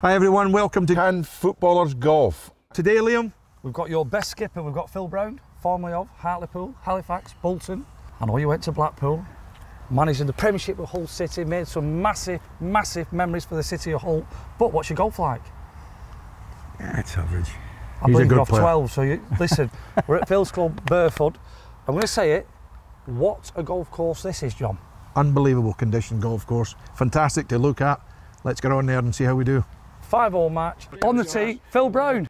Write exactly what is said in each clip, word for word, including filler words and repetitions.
Hi everyone, welcome to Can Footballers Golf. Today, Liam, we've got your best skipper. We've got Phil Brown, formerly of Hartlepool, Halifax, Bolton. I know you went to Blackpool, managed the Premiership with Hull City, made some massive, massive memories for the city of Hull. But what's your golf like? Yeah, it's average. I He's believe you're off twelve, so you, listen, we're at Phil's Club, Burford. I'm going to say it, what a golf course this is, John. Unbelievable condition golf course, fantastic to look at. Let's get on there and see how we do. Five-all match. On the tee, Phil Brown.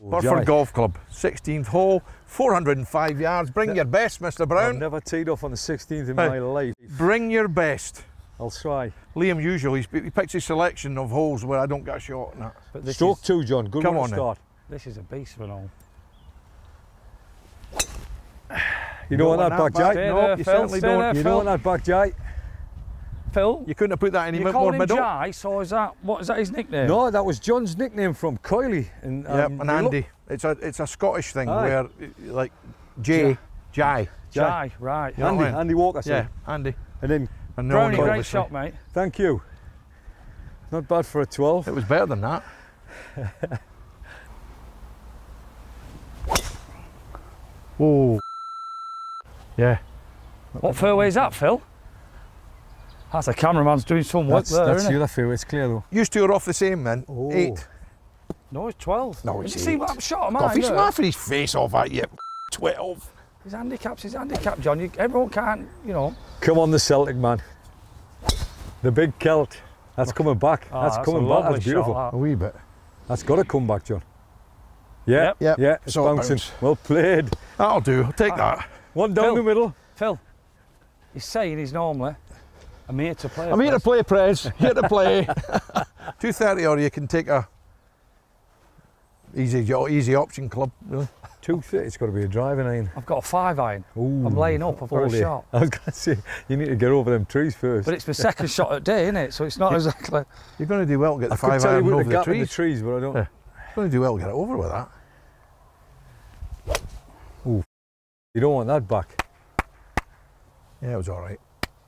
Burford Golf Club, sixteenth hole, four hundred and five yards. Bring your best, Mister Brown. I've never teed off on the sixteenth in my life. Bring your best. I'll try. Liam usually he picks his selection of holes where I don't get a shot. No. But stroke is, two, John. Good one to start. Then. This is a beast of an hole. You don't want that back, Jay. No, you certainly don't. You don't want that back, Jay. Phil, you couldn't have put that any more middle. You called him Jay, so is that what is that his nickname? No, that was John's nickname from Coyley and, um, yep, and Andy. It's a it's a Scottish thing Aye. where like Jay, Jay, Jay, right? Andy, Andy Walker. Yeah, Andy. And then and Brownie, great shot, mate. Thank you. Not bad for a twelve. It was better than that. Whoa. Yeah. What fairway is that, Phil? That's a cameraman's doing some work that's, there, That's isn't the other fairway, it's clear though. You two are off the same, man. Oh. Eight. No, it's twelve. No, it's Did eight. You see what I'm shot at, man? He's laughing his face off at you. twelve. His handicap's his handicap, John. You, everyone can't, you know. Come on, the Celtic, man. The big Celt. That's coming back. Oh, that's, that's coming back. That's beautiful. Shot, that. A wee bit. That's got to come back, John. Yeah, yep. Yep. yeah. It's so bouncing. Bounce. Well played. That'll do. I'll take uh, that. One down Phil, the middle. Phil, he's saying he's normally, I'm here to play. I'm here to play, Prez. Here to play. two thirty or you can take a easy easy option club, really. two thirty, it's got to be a driving iron. I've got a five iron. Ooh, I'm laying up, I've got holy. a shot. I was going to say, you need to get over them trees first. But it's my second shot at day, isn't it? So it's not exactly... You're going to do well to get the I five iron over the, gap the trees. I the trees, but I don't... Yeah. You're going to do well to get it over with that. You don't want that back. Yeah, it was all right. Do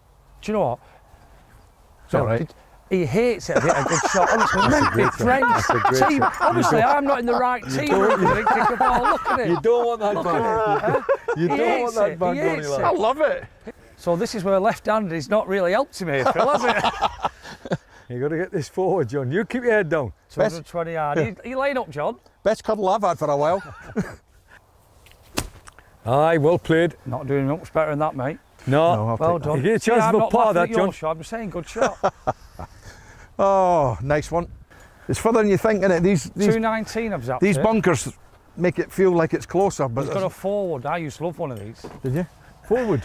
you know what? It's all right. He hates it. I get a good shot. Honestly, meant to be friends. Team. Obviously, I'm not in the right team. Look at it. You don't want that back. You don't want that back. I love it. So this is where left-handed is not really helping me, Phil, has it? You got to get this forward, John. You keep your head down. two hundred and twenty yards. Are you laying up, John? Best cuddle I've had for a while. Aye, well played. Not doing much better than that, mate. No, no well done. You get a chance yeah, of a par that, John. Shot. I'm saying good shot. Oh, nice one. It's further than you think, isn't it? These, these two nineteen I've zapped. These bunkers it. make it feel like it's closer, but it's got a forward. I used to love one of these. Did you? Forward.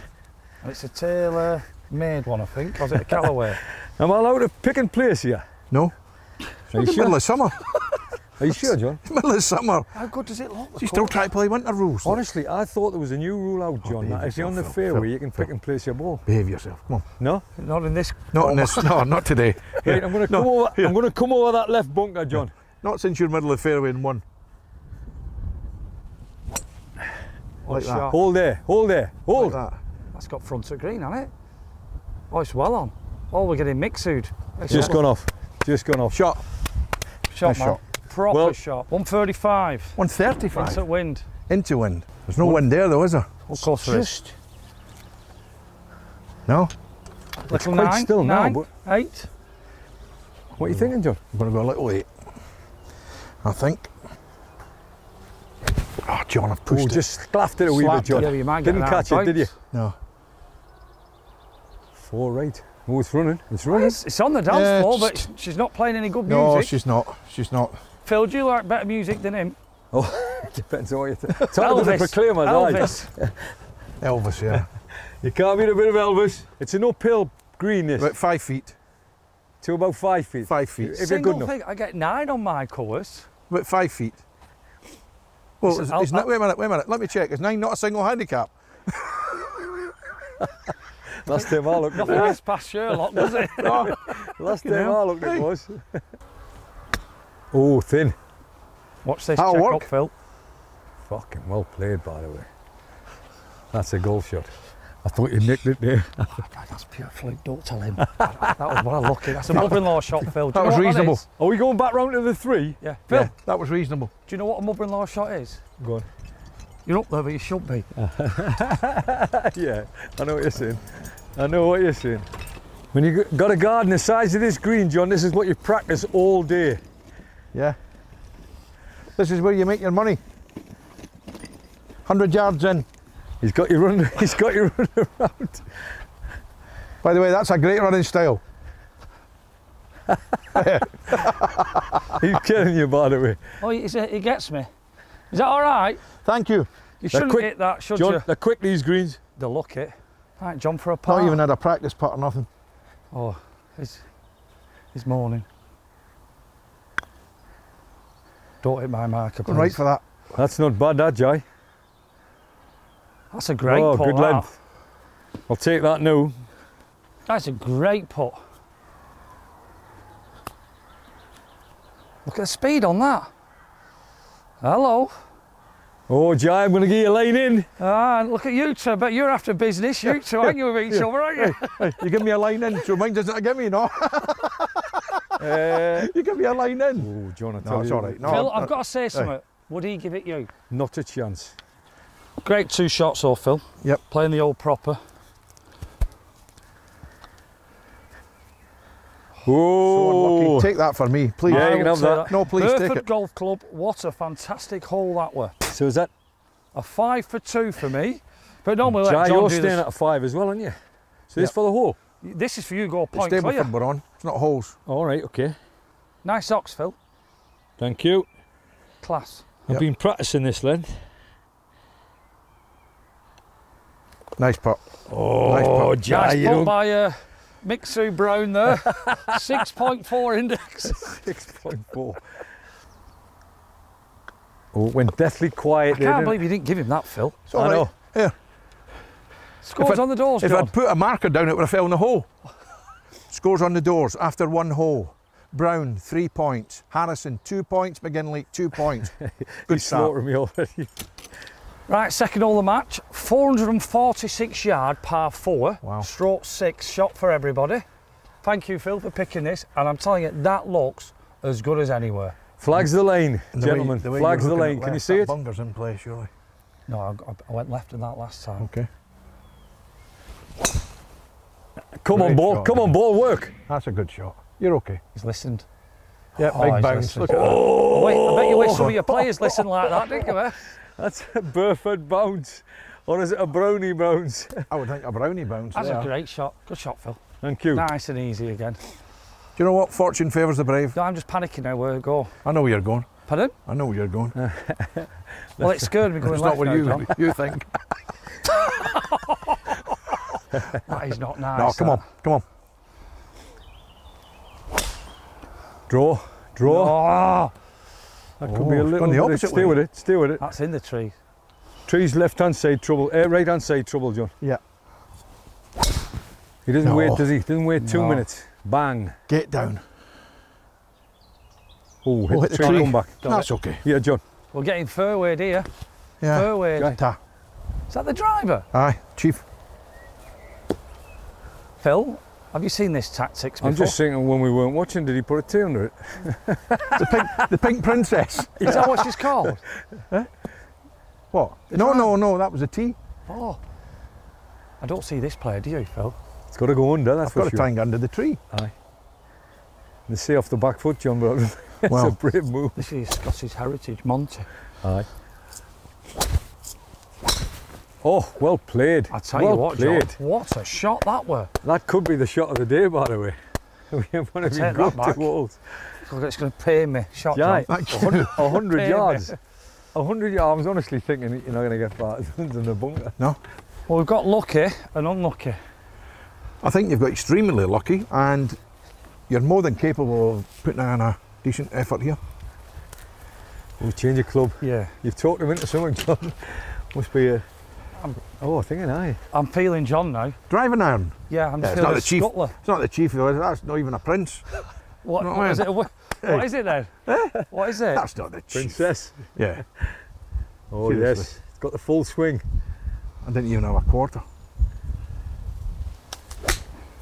And it's a tailor-made one, I think. Or is it a Callaway? Am I allowed to pick and place here? No. Are you sure? Middle of summer. Are you sure, John? It's middle of summer. How good does it look? You still try to play winter rules. Honestly, I thought there was a new rule out, John, that if you're on the fairway, you can pick and place your ball. Behave yourself, come on. No? Not in this. Not in this, no, not today. Right, I'm going to come over that left bunker, John. Not since you're middle of the fairway in one. Like that. Hold there, hold there, hold. Like that. That's got front of green, hasn't it? Oh, it's well on. Oh, we're getting mixed-sued. Just gone off, just gone off. Shot. Shot, man. Proper well, shot. one thirty-five. one thirty-five? Into wind. Into wind. There's no what? wind there though, is there? Of course there is. No? Little it's nine, still nine, now, but eight. What are you thinking, John? I'm going to go a little eight, I think. Oh, John, I've pushed oh, it. just slapped it a wee bit, John. It. Yeah, you might Didn't catch it, did you? No. Four right. Oh, it's running. It's running. It's, it's on the dance yeah, floor, but she's not playing any good music. No, she's not. She's not. Phil, do you like better music than him? Oh, it depends on what you think. Elvis. Proclaimer, Elvis. Elvis, yeah. You can't beat a bit of Elvis. It's an uphill green, this. About five feet. To about five feet. Five feet. If Single you're good thing, enough. I get nine on my course. About five feet. Well, it's, it's, it's not, wait a minute, wait a minute. Let me check. Is nine not a single handicap? Last time I looked, nothing gets past Sherlock, does it? No. Last time I looked, it was. Oh, thin. Watch this. That'll check work. up, Phil. Fucking well played, by the way. That's a goal shot. I thought you nicked it there. Oh, God, that's pure fluke. Don't tell him. That was well lucky. That's a mother-in-law shot, Phil. That was reasonable. That Are we going back round to the three? Yeah. Phil, yeah, that was reasonable. Do you know what a mother-in-law shot is? Go on. You're up there, but you shouldn't be. Yeah, I know what you're saying. I know what you're saying. When you've got a garden the size of this green, John, this is what you practice all day. Yeah. This is where you make your money. one hundred yards in. He's got you running, he's got you running around. By the way, that's a great running style. He's killing you, by the way. Oh, he gets me. Is that all right? Thank you. You shouldn't quick, hit that, should John, you? They're quick, these greens. They'll lock it. Right, John, for a putt. Not even had a practice putt or nothing. Oh, it's, it's morning. Don't hit my marker, please. Right for that. That's not bad, that, Jai. That's a great oh, putt. Oh, good that. length. I'll take that now. That's a great putt. Look at the speed on that. Hello. Oh, Jai, I'm going to get you a lane in. Ah, look at you two, but you're after business, you two, aren't you, with each other, aren't you? Hey, you give me a lane in, so mine doesn't give me, you know. uh, you give me a lane in. Oh, John, I tell no, you. It's all right. No, Phil, I've got to say something. Hey. Would he give it you? Not a chance. Great two shots, though, Phil. Yep. Playing the old proper. Oh, so take that for me, please. Yeah, you can have that. that. No, please Burford take it. Burford Golf Club, what a fantastic hole that were. So is that a five for two for me? But normally, Jai, you're staying this. at a five as well, aren't you? So yep. this for the hole. This is for you. Go point clear. It's we're on. It's not holes. All right, okay. Nice ox, Phil. Thank you. Class. I've yep. been practicing this length. Nice putt. Oh, nice putt, Jai, nice putt by uh, Mixu Brown there. six point four index. six point four. Oh, it went deathly quiet. I there, can't believe it? you didn't give him that, Phil. It's all I right. know. Yeah. Scores on the doors, If John. I'd put a marker down, it would have fell in the hole. Scores on the doors after one hole. Brown, three points. Harrison, two points. McGinlay, two points. Good start. He's slaughtering me already. Right, second hole of the match, four hundred forty-six yard par four, wow. stroke six, shot for everybody. Thank you, Phil, for picking this, and I'm telling you, that looks as good as anywhere. Flags the lane, the gentlemen, way, the way flags the lane, can left, you see it? Bunker's in place, surely. No, I, I went left in that last time. Okay. Come Great on, ball, shot, come on, ball, work. That's a good shot, you're okay. He's listened. Yeah, oh, big bounce, look at that. Oh, wait, I bet you wish some of your players listened like that, didn't you, eh? That's a Burford bounce, or is it a brownie bounce? I would think a brownie bounce. That's yeah. a great shot. Good shot, Phil. Thank you. Nice and easy again. Do you know what? Fortune favours the brave. No, I'm just panicking now where to go. I know where you're going. Pardon? I know where you're going. Well, it scared me going left now, John. It's not what you, you think. That is not nice. No, come that. on, come on. Draw, draw. No. That could oh, be a little on the opposite. Stay way. with it, stay with it. That's in the tree. Tree's left hand side trouble, uh, right hand side trouble, John. Yeah. He doesn't no. wait, does he? Doesn't wait two no. minutes. Bang. Get down. Oh, hit, oh, hit the tree, tree. Come back. That's no, okay. Yeah, John. We're getting fairway here. Yeah. Fairway. Right. Is that the driver? Aye, Chief. Phil? Have you seen this tactics before? I'm just thinking when we weren't watching, did he put a tea under it? the, pink, the pink princess. Is that what she's called? Huh? What? The no, driver? no, no, that was a tea. Oh. I don't see this player, do you, Phil? It's got to go under, that's I've for sure. It's got to tank under the tree. Aye. They say off the back foot, John, but it's well, a brave move. This is Scottish heritage, Monty. Aye. Oh, well played. I tell well you what, played. John, what a shot that were. That could be the shot of the day, by the way. We have one of you go to walls. God, it's going to pay me. Shot, John. one hundred yards. one hundred yards. I was honestly thinking you're not going to get that in the bunker. No. Well, we've got lucky and unlucky. I think you've got extremely lucky, and you're more than capable of putting in a decent effort here. We'll change your club. Yeah. You've talked him into something, John. Must be a... I'm, oh, thinking I. I'm feeling John now. Driving iron. Yeah, I'm yeah, feeling Scuttler. It's not the chief. That's not even a prince. what, what, what is it? What, hey. what is it then? Eh? What is it? That's not the chief. Princess. Yeah. Oh seriously. Yes, it's got the full swing. I didn't even have a quarter.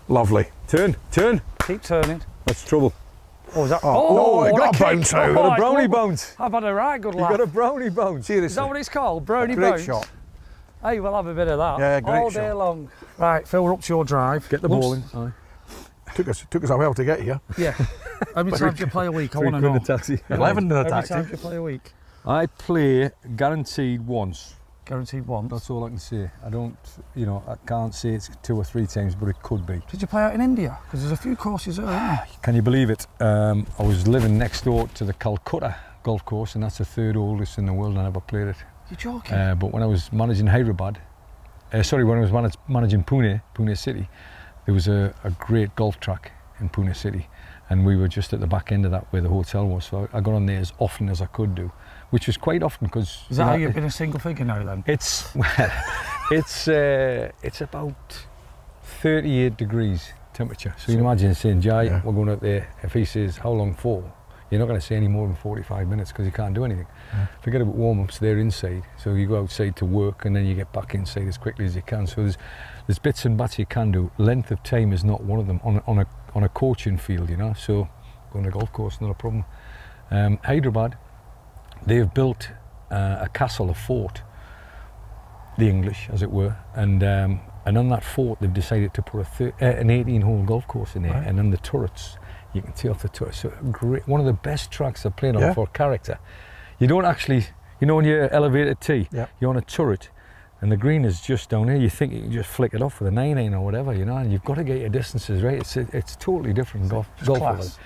Lovely. Turn, turn. Keep turning. That's trouble. Oh, is that? Oh, oh, oh it got a bounce out. Got a brownie bounce. I've had a right good laugh. You got a brownie bounce. Seriously. Is that what it's called? Brownie bounce? Great shot. Hey, we'll have a bit of that. Yeah, great shot. All day long. Right, Phil, we're up to your drive. Get the ball in. Sorry. Took us, took us a while to get here. Yeah. How many times do you play a week? I want to know. Taxi. eleven in a taxi. How many times do you play a week? I play guaranteed once. Guaranteed once? That's all I can say. I don't, you know, I can't say it's two or three times, but it could be. Did you play out in India? Because there's a few courses there, isn't there? Can you believe it? Um, I was living next door to the Calcutta Golf Course, and that's the third oldest in the world, and I never played it. You're joking? Uh, but when I was managing Hyderabad, uh, sorry, when I was manage, managing Pune, Pune City, there was a, a great golf track in Pune City, and we were just at the back end of that where the hotel was, so I got on there as often as I could do. Which was quite often because... Is that how you've been a single figure now then? It's, well, it's, uh, it's about thirty-eight degrees temperature. So you can imagine saying, Jai, yeah. we're going out there. If he says, how long for? You're not going to say any more than forty-five minutes because you can't do anything. Yeah. Forget about warm-ups, they're inside. So you go outside to work and then you get back inside as quickly as you can. So there's, there's bits and bats you can do. Length of time is not one of them on, on, a, on a coaching field, you know. So going to a golf course, not a problem. Um, Hyderabad, they've built uh, a castle, a fort, the English, as it were, and um, and on that fort they've decided to put a uh, an eighteen-hole golf course in there, right. and on the turrets you can take off the turrets. So great, one of the best tracks they're playing yeah. on for character. You don't actually, you know, when you're elevated tee, yeah. you're on a turret, and the green is just down here. You think you can just flick it off with a nine-iron or whatever, you know, and you've got to get your distances right. It's a, it's totally different it's golf. golf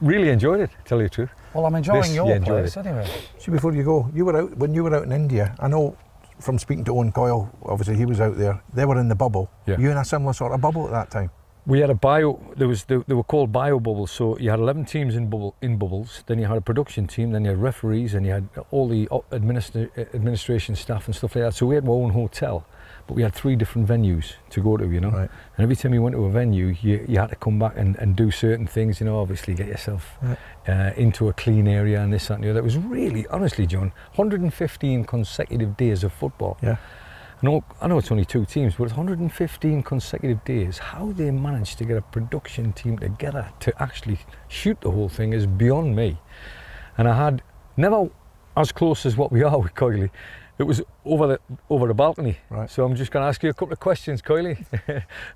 Really enjoyed it, to tell you the truth. Well, I'm enjoying this, your yeah, place enjoyed anyway. So before you go, you were out when you were out in India. I know from speaking to Owen Coyle, obviously he was out there. They were in the bubble. Yeah. You in a similar sort of bubble at that time. We had a bio. There was they, they were called bio bubbles. So you had eleven teams in bubble in bubbles. Then you had a production team. Then you had referees, and you had all the administra administration staff and stuff like that. So we had our own hotel, but we had three different venues to go to, you know. Right. And every time you went to a venue, you, you had to come back and, and do certain things, you know, obviously get yourself right. uh, into a clean area and this, that and the other. It was really, honestly, John, one hundred fifteen consecutive days of football. Yeah. I know, I know it's only two teams, but it's one hundred fifteen consecutive days. How they managed to get a production team together to actually shoot the whole thing is beyond me. And I had never as close as what we are with Coyley. It was over the over the balcony, right. So I'm just going to ask you a couple of questions, Coyley,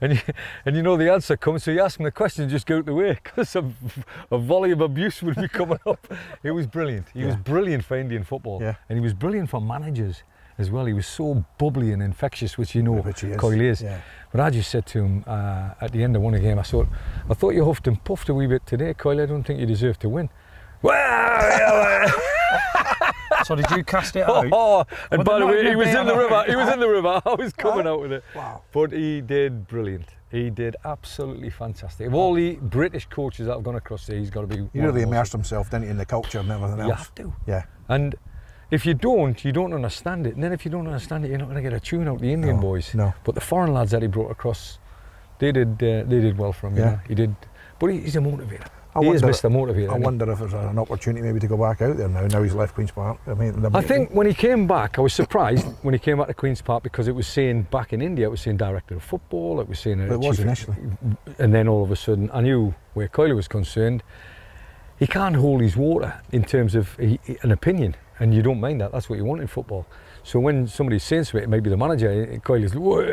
and you, and you know the answer comes. So you ask me the question, just go out the way because a, a volley of abuse would be coming up. It was brilliant. He yeah. was brilliant for Indian football, yeah. and he was brilliant for managers as well. He was so bubbly and infectious, which you know Coyley is. is. Yeah. But I just said to him uh, at the end of one of the game, I thought, I thought you huffed and puffed a wee bit today, Coyley. I don't think you deserve to win. Well. So did you cast it out? Oh, and by the way, he was in the river. He was in the river. I was coming out with it. Wow. But he did brilliant. He did absolutely fantastic. Of all the British coaches that have gone across there, he's got to be... He really immersed himself, didn't he, in the culture and everything else. You have to. Yeah. And if you don't, you don't understand it. And then if you don't understand it, you're not going to get a tune out the Indian boys. No. But the foreign lads that he brought across, they did uh, they did well for him. Yeah. He did. But he's a motivator. I he wonder, is Mister Motivator. I wonder if there's an opportunity maybe to go back out there now, now he's left Queen's Park. I mean, I think when he came back, I was surprised when he came back to Queen's Park because it was saying back in India, it was saying director of football, it was saying... It was initially. And then all of a sudden, I knew where Coyle was concerned, he can't hold his water in terms of he, an opinion, and you don't mind that, that's what you want in football. So when somebody's saying something, maybe the manager, Coyley's,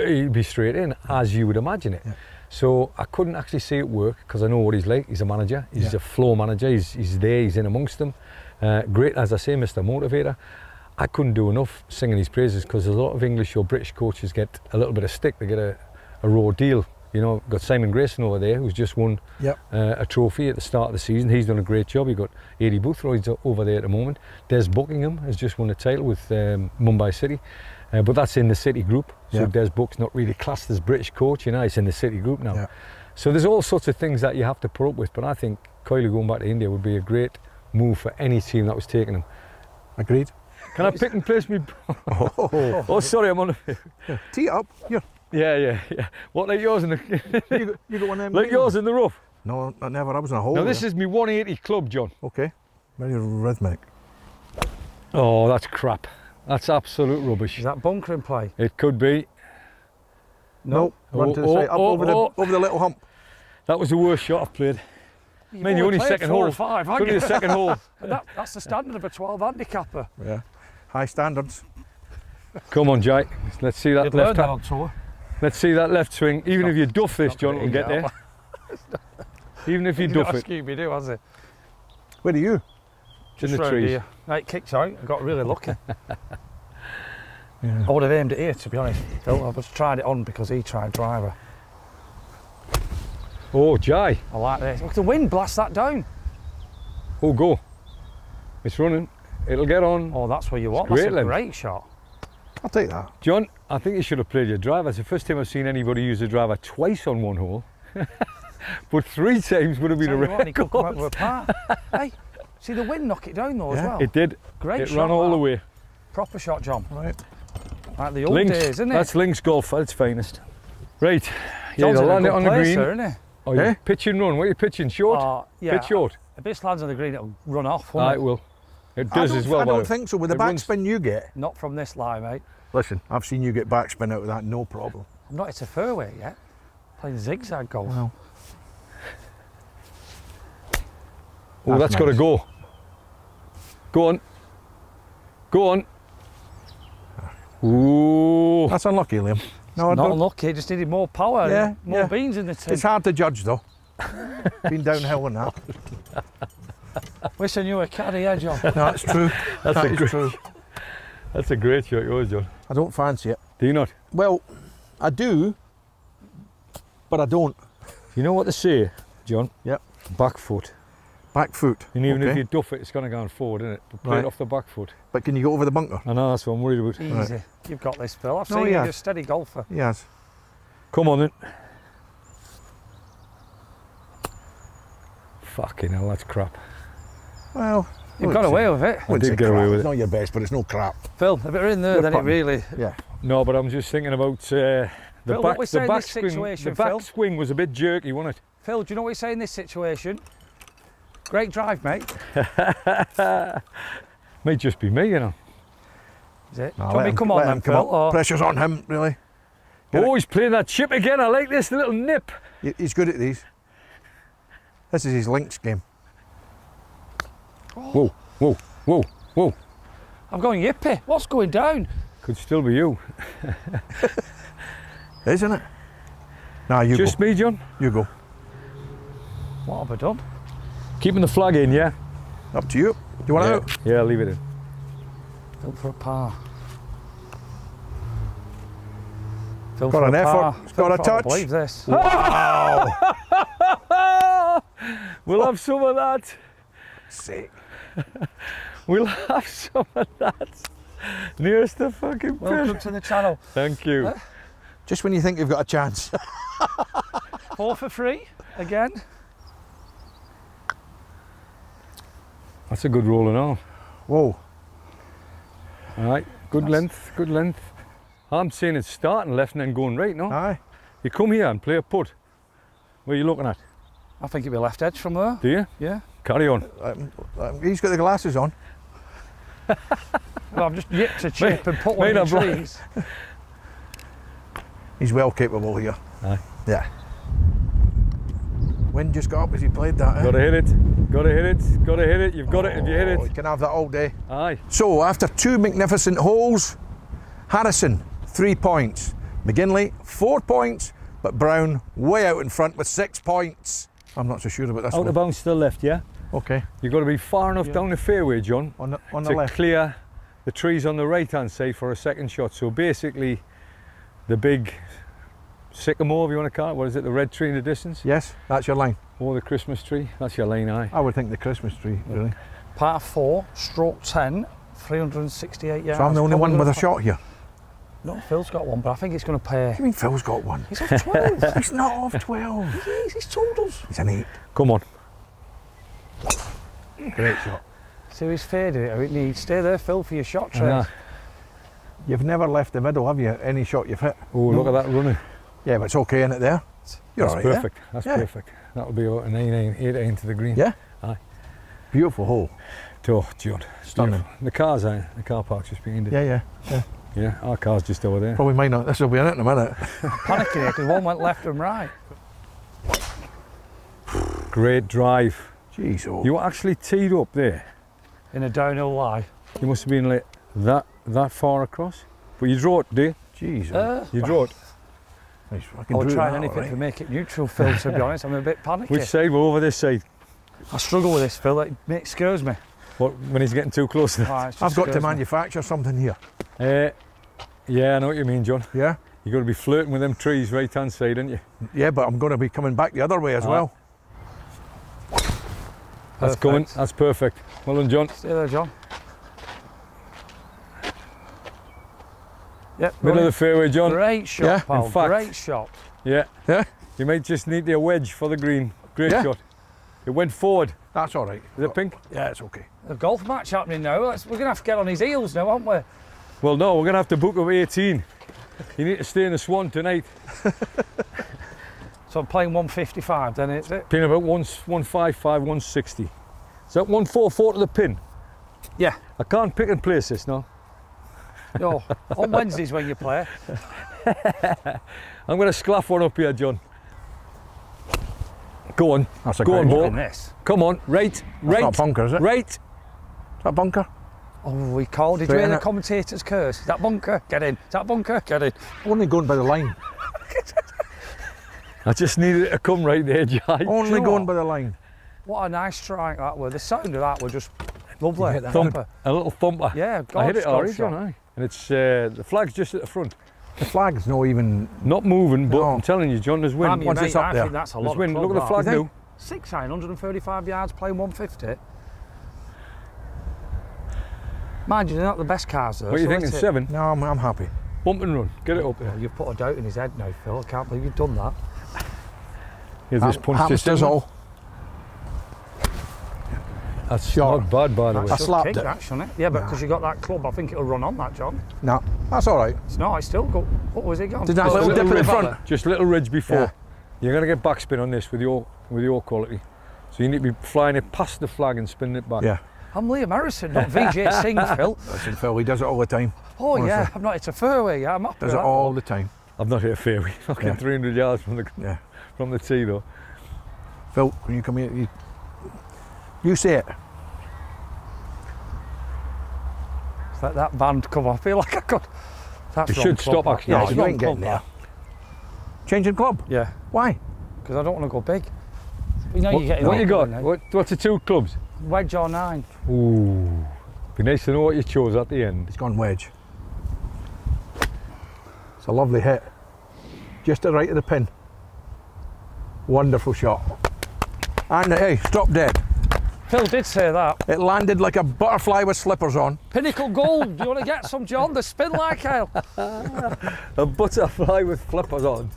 he'd be straight in, as you would imagine it. Yeah. So I couldn't actually see it work because I know what he's like. He's a manager, he's yeah. a floor manager, he's, he's there, he's in amongst them. Uh, great, as I say, Mister Motivator. I couldn't do enough singing his praises because a lot of English or British coaches get a little bit of stick, they get a, a raw deal. You know, got Simon Grayson over there who's just won yep. uh, a trophy at the start of the season. He's done a great job. You've got Aidy Boothroyd over there at the moment. Des Buckingham has just won a title with um, Mumbai City. Uh, but that's in the City group, so yep. Des Buck's not really classed as British coach, you know, it's in the City group now. Yep. So there's all sorts of things that you have to put up with, but I think Coyle going back to India would be a great move for any team that was taking him. Agreed. Can I pick and place me... oh, oh, oh, sorry, I'm on a... Yeah. Tee up, yeah. Yeah, yeah, yeah. What, like yours in the... you, got, you got one of them? Like yours in the rough? No, I never, I was in a hole. Now this is me one eighty club, John. Okay, very rhythmic. Oh, that's crap. That's absolute rubbish. Is that bunker in play? It could be. Nope. No. Run oh, to the oh, side, up oh, over, oh. The, over the little hump. That was the worst shot I've played. I mean, the only second hole. Five, only the second hole. That, that's the standard of a twelve handicapper. Yeah. High standards. Come on, Jake. Let's see that You'd left hand. Let's see that left swing. Even not, if you duff this, John, it'll get there. Even if you duff it. Not a Scooby-Doo, has it? Where are you? Just in the trees. Here. No, it kicks out. I got really lucky. Yeah. I would have aimed it here, to be honest. I was tried it on because he tried driver. Oh, Jai. I like this. Look, the wind blasts that down. Oh, go. It's running. It'll get on. Oh, that's where you want. It's that's great a length. Great shot. I'll take that. John, I think you should have played your driver. It's the first time I've seen anybody use a driver twice on one hole. But three times would have been a record. He could come out with a par. Hey, see the wind knock it down though, yeah, as well. It did. Great it shot. It ran all that. The way. Proper shot, John. Right. Like the old Links. Days, isn't it? That's Links golf at its finest. Right. John's yeah, land it on the green. Sir, isn't he? Oh, yeah. Pitch and run. What are you pitching? Short? Uh, yeah. Pitch short. If this lands on the green, it'll run off. Won't it? It will. It does as well. I don't think so. With the backspin you get. Not from this line, mate. Listen, I've seen you get backspin out of that, no problem. I'm not. It's a fairway yet. I'm playing zigzag golf. Well. Oh, that's, that's nice. Got to go. Go on. Go on. Ooh. That's unlucky, Liam. No, I not don't. Unlucky. It just needed more power. Yeah, more yeah. beans in the tin. It's hard to judge though. Been downhill on that. Wishing you were a caddy, yeah, John. No, that's true. That's that a great, true. That's a great shot, yours, John. I don't fancy it. Do you not? Well, I do, but I don't. You know what they say, John? Yep. Back foot. Back foot. And even okay. if you duff it, it's going to go on forward, isn't it? But play right. it off the back foot. But can you go over the bunker? I know, that's what I'm worried about. Easy. Right. You've got this, Phil. I've no, seen you. You're a steady golfer. He has. Come on then. Fucking hell, that's crap. Well, you've got away with it. I did get away with it. It's not your best, but it's no crap. Phil, if it were in there, then it really. Yeah. No, but I'm just thinking about uh, the back. The back swing. The back swing was a bit jerky, wasn't it? Phil, do you know what you say in this situation? Great drive, mate. Might just be me, you know. Is it? No, do you want me to come on then, Phil? Or... Pressure's on him, really. Get oh, it. He's playing that chip again. I like this little nip. He's good at these. This is his links game. Whoa, whoa, whoa, whoa. I'm going yippee. What's going down? Could still be you. Isn't it? Nah, you just go. Just me, John? You go. What have I done? Keeping the flag in, yeah? Up to you. Do you want yeah. it out? Yeah, leave it in. Out for a par. Phil got an effort. It's got a touch. I can't believe this. Wow! We'll have some of that. Sick. We'll have some of that. Nearest the fucking pin. Welcome to the channel. Thank you. Uh, Just when you think you've got a chance. Four for free again. That's a good roll and all. Whoa. All right, good That's... length, good length. I'm saying it's starting left and then going right, no? Aye. You come here and play a putt. What are you looking at? I think it'll be left edge from there. Do you? Yeah. Carry on. Um, um, he's got the glasses on. Well, I've just yipped a chip mate, and put one in the trees. Right. He's well capable here. Aye. Yeah. Wind just got up as he played that. Got to eh? hit it, got to hit it, got to hit it. You've got oh, it if you hit it. You can have that all day. Aye. So after two magnificent holes, Harrison three points, McGinlay four points, but Brown way out in front with six points. I'm not so sure about this. Out of bounds to the left, yeah. Okay. You've got to be far enough yeah. down the fairway, John, on the, on to the left. Clear the trees on the right-hand side for a second shot. So basically, the big. Sycamore, if you want to call it, what is it, the red tree in the distance? Yes, that's your line. Or the Christmas tree, that's your line, aye. I would think the Christmas tree, really. Yeah. Par four, stroke ten, three hundred sixty-eight yards. So I'm the only one with a shot here? No, Phil's got one, but I think it's going to pay. What do you mean Phil's got one? He's off twelve. He's not off twelve. He is, he's told us. He's an eight. Come on. Great shot. See he's faded it, how it needs. Stay there, Phil, for your shot, Trent. You've never left the middle, have you, any shot you've hit? Oh, no. Look at that running. Yeah, but it's okay, isn't it, there? You're That's right, perfect. There. That's yeah. perfect. That'll be about an eighteen to the green. Yeah? Aye. Beautiful hole. Oh, John. Stunning. Beautiful. The car's out. The car park's just behind it. Yeah, yeah, yeah. Yeah, our car's just over there. Probably might not. This will be in it in a minute. I'm panicking here because one went left and right. Great drive. Jeez, oh. You were actually teed up there. In a downhill lie. You must have been like that that far across. But you drew it, dear. Jeez, oh. uh, You drew it. Nice. I was trying anything right? to make it neutral, Phil, to be honest. I'm a bit panicky. Which side? We're over this side. I struggle with this, Phil. It, it scares me. What, when he's getting too close to that? Right, I've got to manufacture me. something here. Uh, yeah, I know what you mean, John. Yeah? You've got to be flirting with them trees right-hand side, aren't you? Yeah, but I'm going to be coming back the other way as ah. well. That's perfect. going. That's perfect. Well done, John. Stay there, John. Yep, middle of the fairway, John. Great shot, yeah. pal. In fact, great shot. Yeah. Yeah. You might just need your wedge for the green. Great yeah. shot. It went forward. That's all right. Is it pink? Yeah, it's okay. A golf match happening now. That's, we're going to have to get on his heels now, aren't we? Well, no, we're going to have to book up eighteen. You need to stay in the Swan tonight. So I'm playing one fifty-five then, is it? Pin about one fifty-five, one sixty. Is that one forty-four to the pin? Yeah. I can't pick and place this now. No, on Wednesdays when you play. I'm going to sclaff one up here, John. Go on, That's a go on, ball. This. Come on, right, right. That's not a bunker, is it? Right. Is that a bunker? Oh, we called it. Did you hear the commentator's curse? Is that bunker? Get in. Is that bunker? Get in. Only going by the line. I just needed it to come right there, Jai. Only you know going what? by the line. What a nice strike that was. The sound of that was just lovely. That thumper. A little thumper. Yeah, God, I hit it already, John. I. And it's uh, the flag's just at the front. The flag's not even... Not moving, but no. I'm telling you, John, there's wind. Once it's up there. That's a lot. There's wind. Look at the flag now. Six iron, one thirty-five yards, playing one fifty. Mind you, they're not the best cars, though. What are you thinking, seven? No, I'm, I'm happy. Bump and run. Get it up there. Well, you've put a doubt in his head now, Phil. I can't believe you've done that. Give this punch to does all. That's not bad, by the way. I slapped it. That, shouldn't it? Yeah, but because nah. you got that club, I think it'll run on that, John. No, nah, that's all right. It's not, I still go. What was it gone? Did that little, little dip in the front? Just a little ridge before. Yeah. You're going to get backspin on this with your with your quality. So you need to be flying it past the flag and spinning it back. Yeah. I'm Liam Harrison, not V J Singh, Phil. Listen, Phil, he does it all the time. Oh, honestly. Yeah, I'm not hit a fairway, yeah, I'm up Does it that. all the time. I've not hit a fairway. Fucking yeah. three hundred yards from the, yeah. from the tee, though. Phil, can you come here? You, you say it. It's like that band come off. I feel like I could. That's you should club, stop, actually. Yeah, no, you ain't getting there. Changing club? Yeah. Why? Because I don't want to go big. You know, what you, get what you got? What, what's the two clubs? Wedge or nine. Ooh. Be nice to know what you chose at the end. It's gone wedge. It's a lovely hit. Just the right of the pin. Wonderful shot. And, hey, stop dead. Phil did say that. It landed like a butterfly with slippers on. Pinnacle gold. Do you want to get some, John? The spin like hell. A butterfly with flippers on.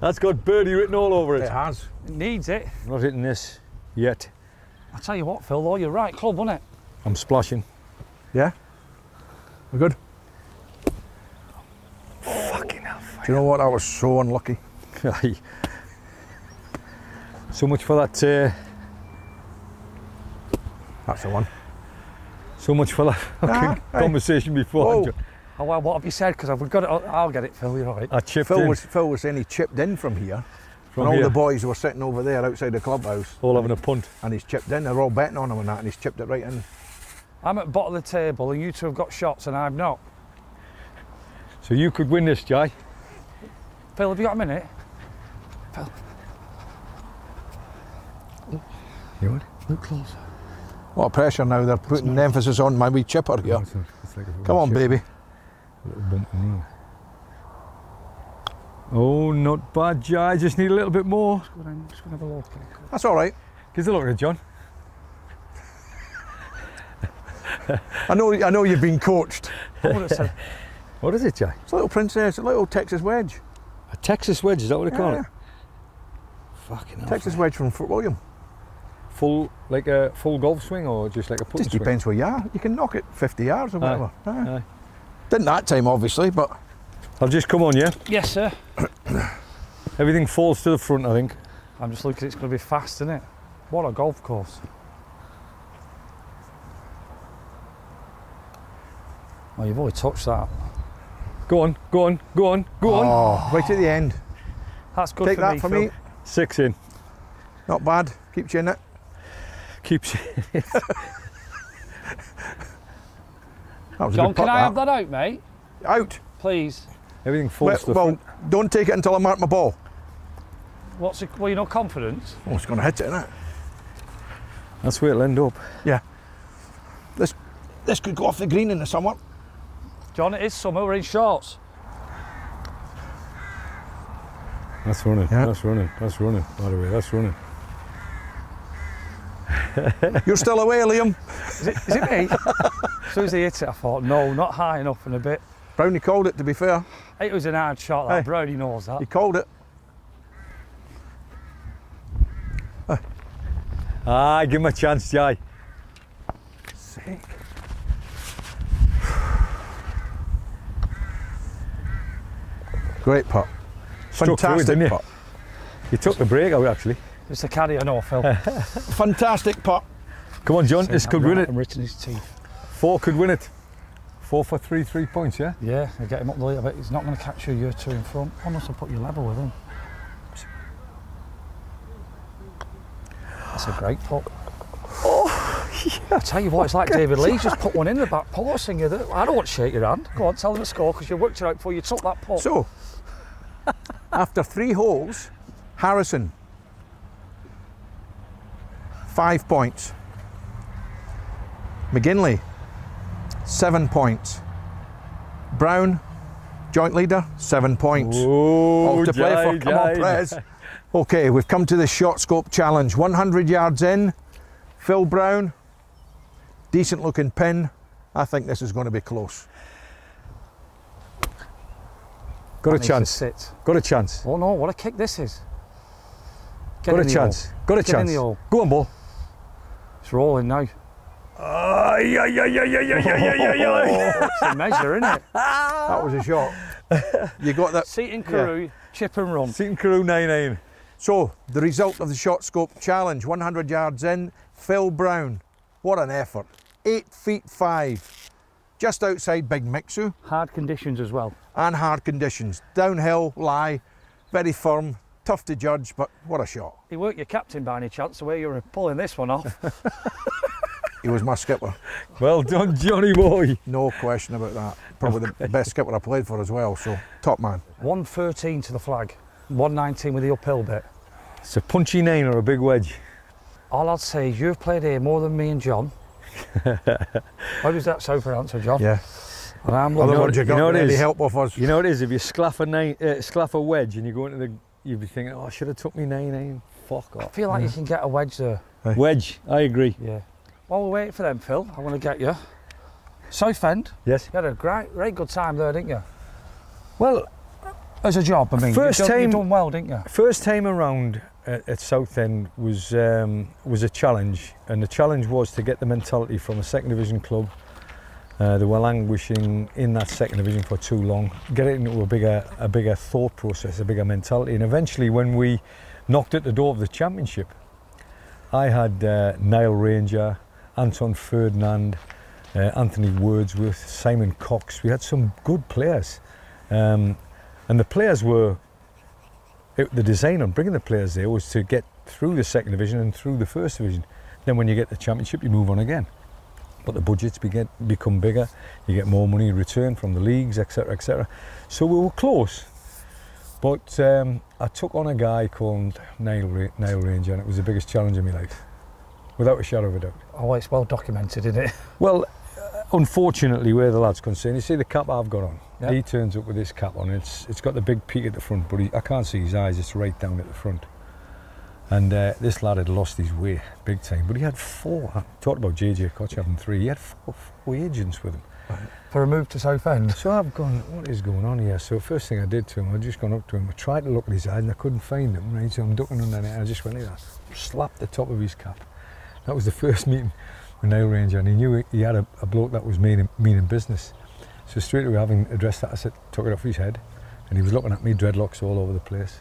That's got birdie written all over it. It has. It needs it. Not hitting this yet. I tell you what, Phil, though, you're right club, wasn't it? I'm splashing. Yeah? We're good? Oh, fucking hell. Fire. Do you know what? I was so unlucky. So much for that... Uh, That's the one. So much for that ah, conversation hey. before. Oh. oh, well, what have you said? Because I've got it. I'll get it, Phil. You're all right. I chipped Phil in. Was, Phil was saying he chipped in from here. From and here. All the boys were sitting over there outside the clubhouse. All having a punt. And he's chipped in. They're all betting on him and that, and he's chipped it right in. I'm at the bottom of the table, and you two have got shots, and I've not. So you could win this, Jai. Phil, have you got a minute? Phil. Look. You would? Look closer. What a pressure now, they're putting nice. emphasis on my wee chipper here. It's like, it's like Come on, chip. baby. A little bump in there. Oh, not bad, Jai. Just need a little bit more. Just go down, just go have a look. That's all right. Give a look at John. I know. I know you've been coached. What, it what is it, Jai? It's a little princess, a little Texas wedge. A Texas wedge? Is that what they call yeah. it? Fucking. Texas wedge from Fort William. Full, like a full golf swing, or just like a putting swing? Just depends where you are. You can knock it fifty yards or whatever. Aye. Aye. Aye. Didn't that time, obviously, but. I've just come on, yeah? Yes, sir. Everything falls to the front, I think. I'm just looking, it's going to be fast, isn't it? What a golf course. Oh, you've already touched that. Go on, go on, go on, go on. Oh, right at the end. That's good. Take for that me, for Phil. me. Six in. Not bad. Keeps you in it. Keeps you in it. John, can I that. have that out, mate? Out. Please. Everything falls well, well, don't take it until I mark my ball. What's it? Well, you're not confident. Oh, it's going to hit it, isn't it? That's where it'll end up. Yeah. This, this could go off the green in the summer. John, it is summer. We're in shorts. That's running. Yeah. That's running. That's running. By the way, that's running. You're still away, Liam. Is it, is it me? As soon as he hit it, I thought, no, not high enough and a bit. Brownie called it, to be fair. It was an hard shot, that. Hey, Brownie knows that. He called it. Hey. Ah, give him a chance, Jai. Sick. Great putt. Fantastic through, putt. You took the break out, actually. It's a caddy, I know, Phil. Fantastic putt. Come on, John, See, this could win it. I'm writing his teeth. Four could win it. Four for three, three points, yeah? Yeah, I get him up the little bit. He's not going to catch you, you're two in front. Unless I put you level with him. That's a great putt. Oh, yeah. I'll tell you what, it's like David Lee just put one in the back polo singer. I don't want to shake your hand. Go on, tell them the score, because you worked it out before you took that putt. So, after three holes, Harrison. Five points. McGinlay, seven points. Brown, joint leader, seven points. Ooh, all to play for. Come on, Prez. Okay, we've come to the shot scope challenge. one hundred yards in. Phil Brown, decent looking pin. I think this is going to be close. Got that a chance. Sit. Got a chance. Oh no, what a kick this is. Get Got a chance. Hole. Got a Get chance. Go on, ball. It's rolling now. Uh, yeah, yeah, yeah, yeah, yeah, yeah, yeah, yeah. It's a measure, isn't it? That was a shot. You got that. Seaton Carew, yeah. Chip and run. Seaton Carew nine nine. So, the result of the shot scope challenge, one hundred yards in, Phil Brown. What an effort. Eight feet five. Just outside Big Mixu. Hard conditions as well. And hard conditions. Downhill, lie, very firm. Tough to judge, but what a shot. He weren't your captain by any chance, the way you were pulling this one off. He was my skipper. Well done, Johnny boy. No question about that. Probably okay. The best skipper I played for as well, so top man. one thirteen to the flag, one nineteen with the uphill bit. It's a punchy nine or a big wedge. All I'd say is you've played here more than me and John. How does that sound for answer, John? Yeah. And I'm looking at you, you know really help off us. You know what it is, if you sclaff a, nine, uh, sclaff a wedge and you go into the... You'd be thinking, oh, I should have took me nine nine. Fuck off. I feel like yeah. you can get a wedge there. Hey. Wedge, I agree. Yeah. While we're waiting for them, Phil, I want to get you. Southend. Yes. You had a great, great good time there, didn't you? Well, as a job, I mean. First you've done, time, you've done well, didn't you? First time around at, at Southend was um, was a challenge, and the challenge was to get the mentality from a second division club. Uh, they were languishing in that second division for too long. Get it into a bigger, a bigger thought process, a bigger mentality, and eventually, when we knocked at the door of the championship, I had uh, Nile Ranger, Anton Ferdinand, uh, Anthony Wordsworth, Simon Cox. We had some good players, um, and the players were. It, the design on bringing the players there was to get through the second division and through the first division. Then, when you get the championship, you move on again. But the budgets begin, become bigger, you get more money in return from the leagues, et cetera, et cetera. So we were close, but um, I took on a guy called Nile, Ra Nile Ranger, and it was the biggest challenge in my life, without a shadow of a doubt. Oh, it's well documented, isn't it? Well, uh, unfortunately, where the lad's concerned, you see the cap I've got on. Yep. He turns up with this cap on, and it's it's got the big peak at the front, but he, I can't see his eyes, it's right down at the front. And uh, this lad had lost his way big time, but he had four. I talked about J J Koch having three. He had four, four agents with him. For a move to Southend. So I've gone, what is going on here? So first thing I did to him, I just gone up to him. I tried to look at his eyes and I couldn't find him. Right, so I'm ducking under it. I just went like that, slapped the top of his cap. That was the first meeting with Nile Ranger, and he knew he had a, a bloke that was meaning meaning business. So straight away, having addressed that, I said, took it off his head, and he was looking at me, dreadlocks all over the place,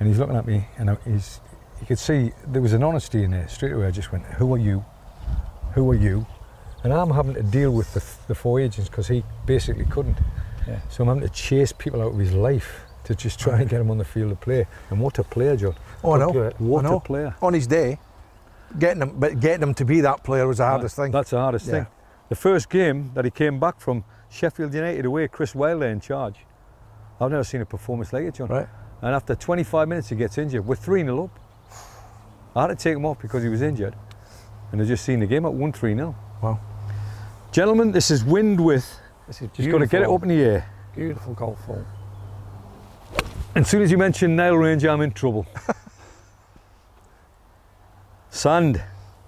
and he's looking at me, and I, he's. You could see there was an honesty in there. Straight away I just went, who are you? Who are you? and I'm having to deal with the, the four agents because he basically couldn't. Yeah. So I'm having to chase people out of his life to just try and get him on the field to play. And what a player, John. Oh, I know. What a player. On his day, getting him, but getting him to be that player was the hardest that, thing. That's the hardest yeah. thing. The first game that he came back from, Sheffield United away, Chris Wilder in charge. I've never seen a performance like it, John. Right. And after twenty-five minutes, he gets injured. We're three nil up. I had to take him off because he was injured. And I've just seen the game at one three nil. Wow. Gentlemen, this is wind with. This is beautiful. Just got to get it up in the air. Beautiful golf ball. As soon as you mention Nile Ranger, I'm in trouble. Sand.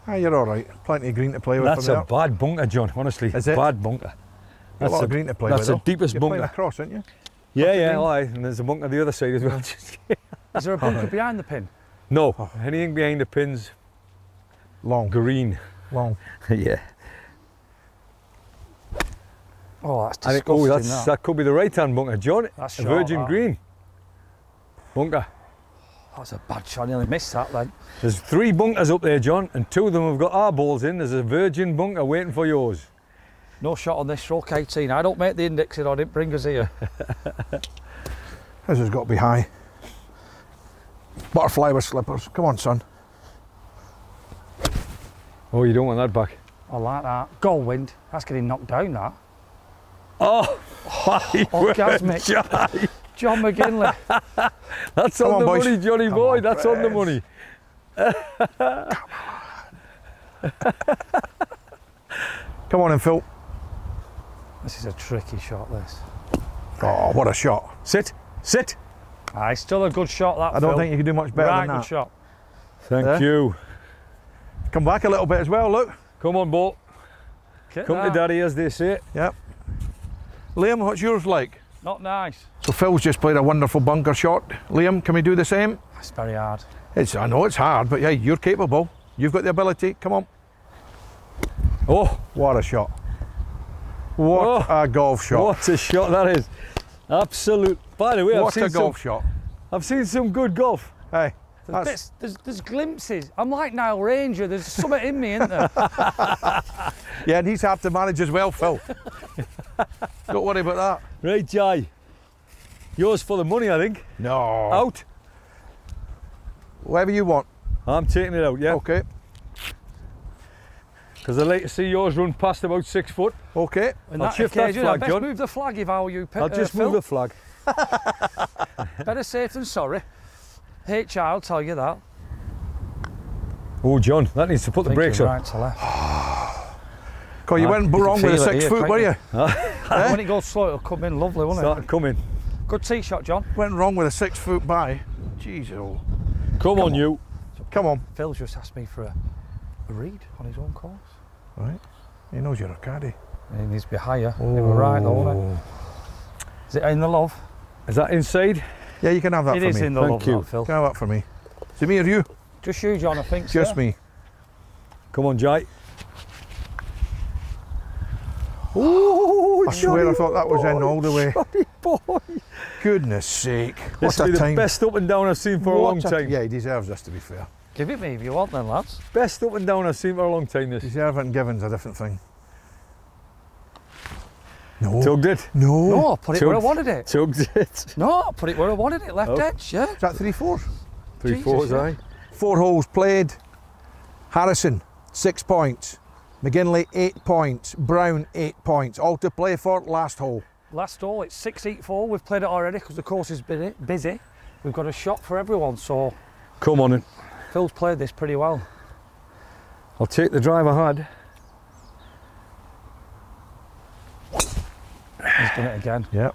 Ah, you're all right. Plenty of green to play with. That's a bad bunker, John, honestly. Is it? Bad bunker. That's a lot of green to play with. That's the deepest bunker. You're playing across, aren't you? Yeah, yeah, aye. And there's a bunker on the other side as well. Is there a bunker behind the pin? No. Oh. Anything behind the pin's long. Green. Long. Yeah. Oh, that's disgusting. Oh, that's, that. that could be the right-hand bunker, John. That's a shot, virgin that. green. Bunker. That's a bad shot. I nearly missed that then. There's three bunkers up there, John, and two of them have got our balls in. There's a virgin bunker waiting for yours. No shot on this stroke eighteen. I don't make the indexing on it. Bring us here. This has got to be high. Butterfly with slippers. Come on, son. Oh, you don't want that back. I like that. Goal wind. That's getting knocked down, that. Oh, my oh, orgasmic. John. John McGinlay. That's on, on the boys. money, Johnny Come boy. On, That's friends. on the money. Come on. Come on in, Phil. This is a tricky shot, this. Oh, what a shot. Sit. Sit. Aye, still a good shot, that, I Phil. don't think you can do much better right, than that. good shot. Thank there. you. Come back a little bit as well, look. Come on, Bolt. Get Come that. to daddy, as they say. Yep. Liam, what's yours like? Not nice. So Phil's just played a wonderful bunker shot. Liam, can we do the same? It's very hard. It's, I know it's hard, but yeah, you're capable. You've got the ability. Come on. Oh, what a shot. What oh, a golf shot. What a shot that is. Absolute. By the way, what I've seen a golf some, shot. I've seen some good golf. Hey. There's, bits, there's, there's glimpses. I'm like Nile Ranger. There's something in me, isn't there? Yeah, and he's hard to manage as well, Phil. Don't worry about that. Right, Jai. Yours for the money, I think. No. Out. Whatever you want. I'm taking it out, yeah. Okay. Because I'd like to see yours run past about six foot. Okay. And I'll that shift occasion, that flag, I best John. move the flag if I were you, Phil. I'll just uh, move Phil. the flag. Better safe than sorry. Hey, child, tell you that. Oh, John, that needs to put I the brakes on. Right to left. God, you I went wrong with a six here, foot, were you? eh? When it goes slow, it'll come in lovely, won't Start it? Come in. Good tee shot, John. Went wrong with a six foot by. Jeez, oh. Come, Come on, on, you. Come on. Phil's just asked me for a, a read on his own course. Right. He knows you're a caddy. He needs to be higher. Oh. They were right, though, weren't they? Is it in the love? Is that inside? Yeah, you can have that it for me. It is in the Thank love, Phil. You can have that for me. Is it me or you? Just you, John, I think. Just sir. me. Come on, Jai. Oh, I swear I thought that was boy, in all the way. Boy. Goodness sake. This will be the time. best up and down I've seen for what a long a, time. Yeah, he deserves this, to be fair. Give it me if you want then, lads. Best up and down I've seen for a long time, this. Deserving and giving's a different thing. No. Tugged it? No. No, I put it Tugged. where I wanted it. Tugged it. No, I put it where I wanted it. Left oh. edge, yeah. Is that three fours? Three Jesus, fours, yeah. aye. Four holes played. Harrison, six points. McGinlay, eight points. Brown, eight points. All to play for, last hole. Last hole, it's six eight four. We've played it already because the course is busy. We've got a shot for everyone, so... Come on in. Phil's played this pretty well. I'll take the drive I had. He's done it again. Yeah.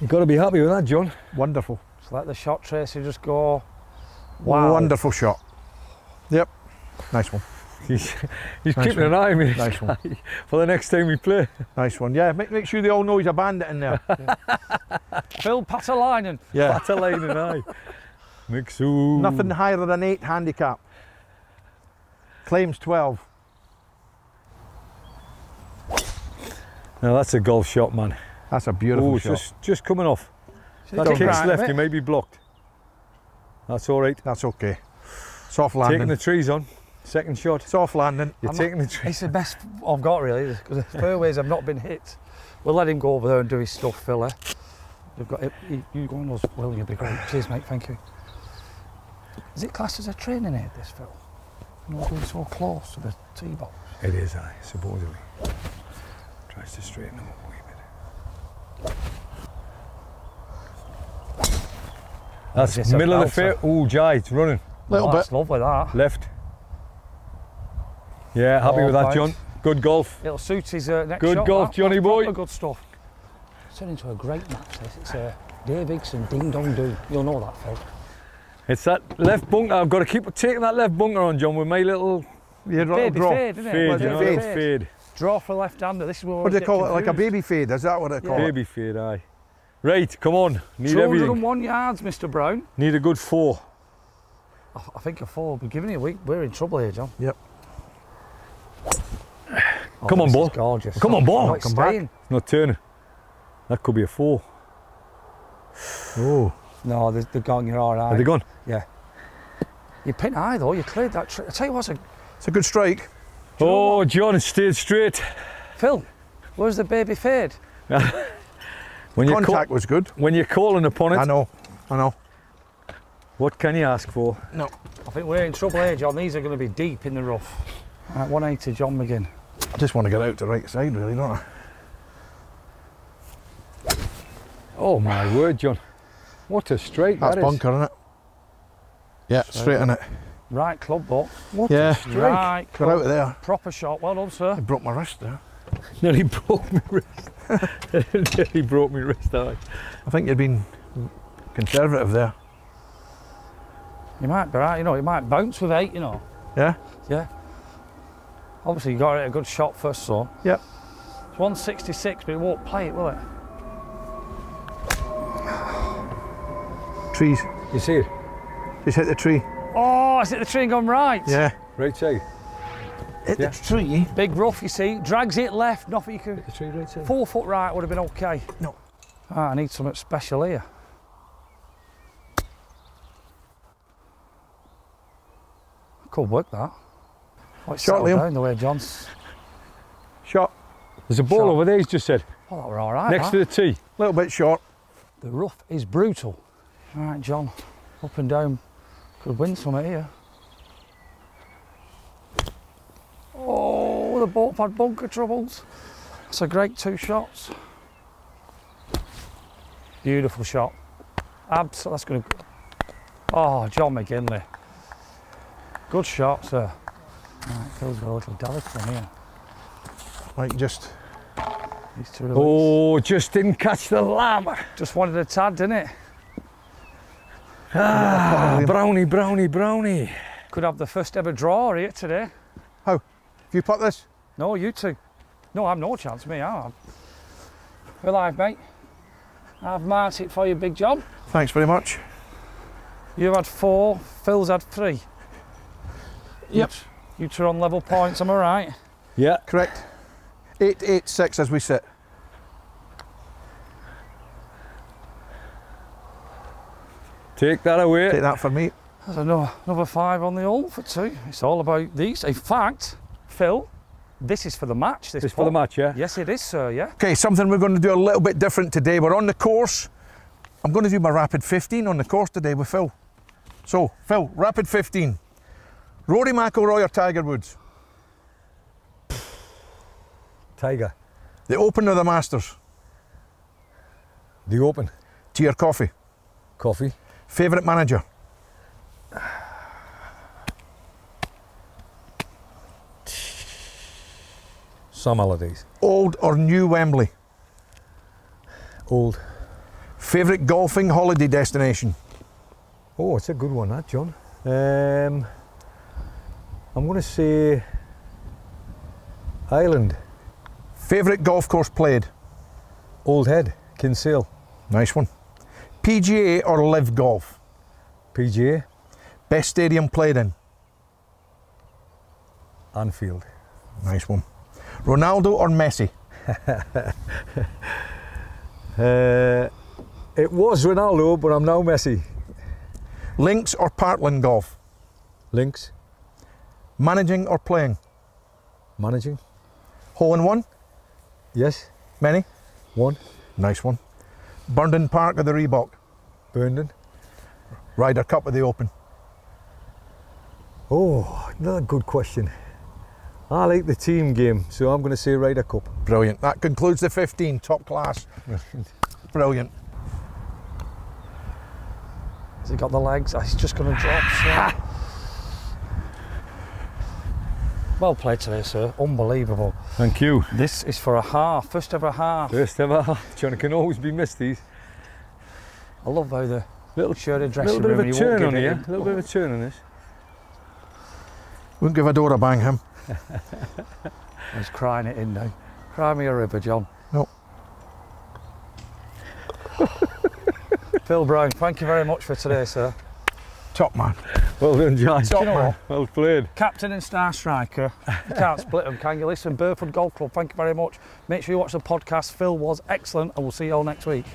You've got to be happy with that, John. Wonderful. Just let the shot tracer just go. Wow. Wonderful shot. Yep. Nice one. He's, he's nice keeping one. an eye on me. Nice one. For the next time we play. Nice one. Yeah, make, make sure they all know he's a bandit in there. Yeah. Phil Patalainen. Yeah. Patalainen, aye. Mixu. Nothing higher than eight handicap. Claims twelve. Now that's a golf shot, man. That's a beautiful Ooh, shot. Just, just coming off. That kick's right, left, he may be blocked. That's all right. That's okay. Soft landing. Taking the trees on. Second shot. Soft landing. You're I'm taking not, the tree. It's the best I've got, really, because the fairways have not been hit. We'll let him go over there and do his stuff, Phil. Eh? You've got it. You go on those, Will, you'll be great. Cheers, mate, thank you. Is it classed as a training aid, this, Phil? Not going so close to the tee box. It is, aye, supposedly. Tries to straighten them up a wee bit. That's it's middle of the fair. Oh, Jai, it's running. Little oh, bit. That's lovely, that. Left. Yeah, happy oh, with that, nice. John. Good golf. It'll suit his uh, next good shot. Good golf, that. Johnny That's boy. Good stuff. It's turned into a great match, this. It's uh, Dave Higson, Ding Dong Do. You'll know that, Phil. It's that left bunker. I've got to keep taking that left bunker on, John, with my little... Your fade, draw. Fade, isn't it? Fade, well, you know, fade. fade. Draw for left-hander. This is what, what do they call confused. It? Like a baby fade? Is that what they call yeah. it? Baby fade, aye. Right, come on. Need everything. two hundred and one yards, Mister Brown. Need a good four. I, I think a four will be giving you a week. We're in trouble here, John. Yep. Oh, come on, ball. Gorgeous. Come on, ball. Come back. Not turning. That could be a four. Oh. No, they're, they're gone. You're all right. Are they gone? Yeah. You're pin high, though. You cleared that trick. I tell you what, it's a, it's a good strike. Do oh, what? John, it stayed straight. Phil, where's the baby fade? When contact was good. When you're calling upon it. I know, I know. What can you ask for? No. I think we're in trouble here, John. These are going to be deep in the rough. Right, one eighty, John McGinn. I just want to get out to the right side, really, don't I? Oh, my word, John. What a strike that is. That's bunker, isn't it? Yeah, so straight in it. Right club, though. What yeah. a strike. Right club. Got out of there. Proper shot. Well done, sir. I broke my wrist there. Nearly broke my wrist. Nearly broke my wrist, I. I think you've been conservative there. You might be right, you know, you might bounce with eight, you know. Yeah? Yeah. Obviously you got a good shot first, so. Yep. It's one sixty-six, but it won't play it, will it? Trees. You see it? Just hit the tree. Oh, it's hit the tree and gone right. Yeah. Right side. Hit yeah. the tree. Big rough, you see. Drags it left. Nothing you could. Hit the tree right side. Four foot right would have been okay. No. Ah, I need something special here. I could work that. Oh, it's shot, Liam. Down the way, John's. Shot. There's a ball shot. Over there, he's just said. Oh, that were all right. Next that. To the tee. A little bit short. The rough is brutal. All right, John. Up and down. Could win something here. Oh, the both had bunker troubles. That's a great two shots. Beautiful shot. Absolutely, that's going to... Oh, John McGinlay. Good shot, sir. Right, Phil's got a little delicate on here. Like just... Oh, just didn't catch the lamb. Just wanted a tad, didn't it? Ah, brownie, brownie, brownie. Could have the first ever draw here today. How? Have you put this? No, you two. No, I've no chance, me, I'm. We're live, mate. I've marked it for you, Big John. Thanks very much. You had four, Phil's had three. Yep. You, you two are on level points, am I right? Yeah. Correct. Eight, eight, six as we sit. Take that away. Take that for me. There's another five on the hole for two. It's all about these. In fact, Phil, this is for the match. This is for the match, yeah? Yes, it is, sir, yeah. Okay, something we're going to do a little bit different today. We're on the course. I'm going to do my rapid fifteen on the course today with Phil. So, Phil, rapid fifteen. Rory McIlroy or Tiger Woods? Tiger. The Open or the Masters? The Open. Tea or coffee? Coffee. Favourite manager? Some holidays. Old or new Wembley? Old. Favourite golfing holiday destination? Oh, it's a good one, that, John. Um, I'm going to say Ireland. Favourite golf course played? Old Head, Kinsale. Nice one. P G A or Live Golf? P G A. Best stadium played in? Anfield. Nice one. Ronaldo or Messi? uh, it was Ronaldo, but I'm now Messi. Links or Parkland Golf? Links. Managing or playing? Managing. Hole in one? Yes. Many? One. Nice one. Burnden Park or the Reebok? Burnden. Ryder Cup or the Open? Oh, another good question. I like the team game, so I'm going to say Ryder Cup. Brilliant. That concludes the fifteen, top class. Brilliant. Has he got the legs? He's just going to drop, so. Well played today, sir. Unbelievable. Thank you. This is for a half. First ever half. First ever half. John, it can always be missed, these. I love how the little shirt of dressing room. A little bit of a turn on here. A little bit of a turn on this. Wouldn't give a door a bang him. I was crying it in now. Cry me a river, John. No. Phil Brown, thank you very much for today, sir. Top man. Well done, John. Top man. Well played. Captain and star striker. You can't split them, can you? Listen, Burford Golf Club, thank you very much. Make sure you watch the podcast. Phil was excellent, and we'll see you all next week.